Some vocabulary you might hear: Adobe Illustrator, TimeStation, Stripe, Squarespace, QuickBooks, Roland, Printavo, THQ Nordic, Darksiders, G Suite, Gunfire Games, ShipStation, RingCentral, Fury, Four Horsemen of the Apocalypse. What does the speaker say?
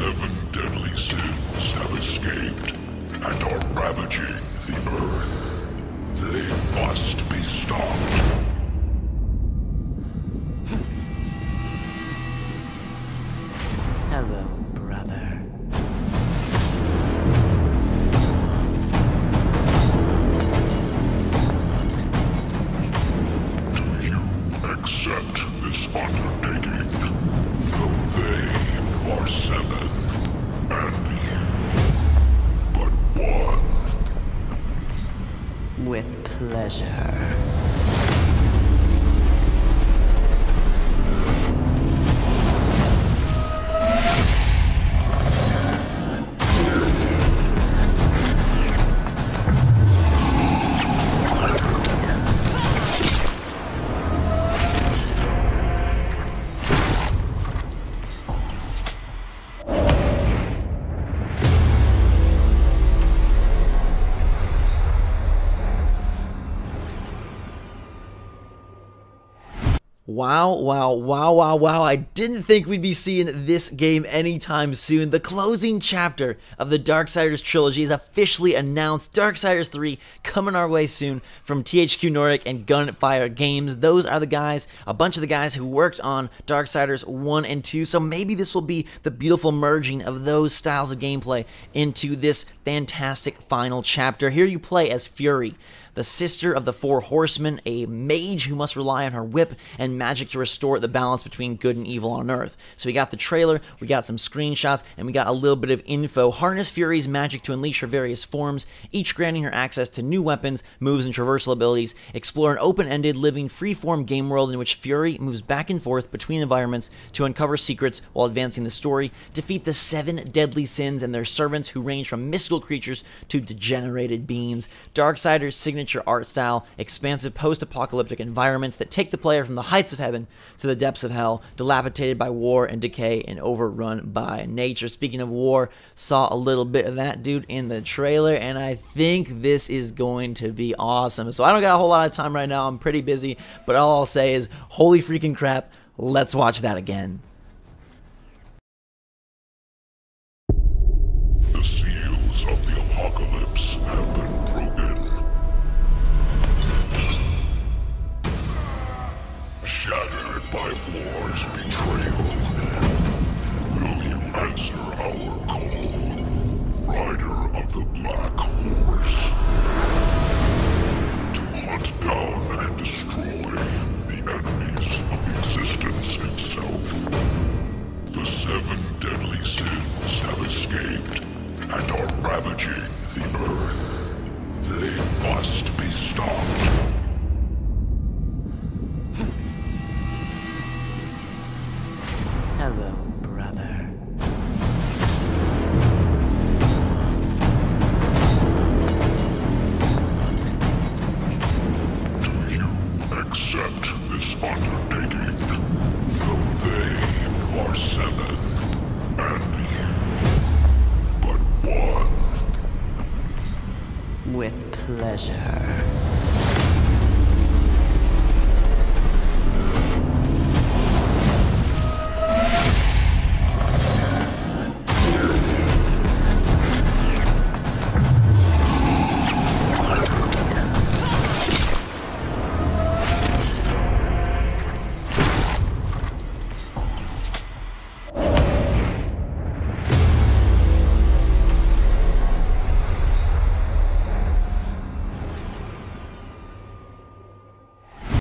seven deadly sins have escaped and are ravaging the Earth. They must be stopped. Hello, brother. Do you accept this undertaking? Though they are seven, and you but one. With pleasure. Wow, wow, wow, wow, wow. I didn't think we'd be seeing this game anytime soon. The closing chapter of the Darksiders trilogy is officially announced. Darksiders 3 coming our way soon from THQ Nordic and Gunfire Games. Those are the guys, a bunch of the guys who worked on Darksiders 1 and 2. So maybe this will be the beautiful merging of those styles of gameplay into this fantastic final chapter. Here you play as Fury, the sister of the Four Horsemen, a mage who must rely on her whip and magic to restore the balance between good and evil on Earth. So we got the trailer, we got some screenshots, and we got a little bit of info. Harness Fury's magic to unleash her various forms, each granting her access to new weapons, moves, and traversal abilities. Explore an open-ended, living, free-form game world in which Fury moves back and forth between environments to uncover secrets while advancing the story. Defeat the seven deadly sins and their servants, who range from mystical creatures to degenerated beings. Darksiders' signature art style, expansive post-apocalyptic environments that take the player from the heights of heaven to the depths of hell, dilapidated by war and decay and overrun by nature. Speaking of war, saw a little bit of that dude in the trailer, and I think this is going to be awesome. So I don't got a whole lot of time right now, I'm pretty busy, but all I'll say is, holy freaking crap, let's watch that again. The seals of the apocalypse have been shattered by war's betrayal. Will you answer our call, Rider of the Black Horse? To hunt down and destroy the enemies of existence itself. The seven deadly sins have escaped and are ravaging the Earth. They must be stopped. Hello, brother. Do you accept this undertaking? Though they are seven, and you but one. With pleasure.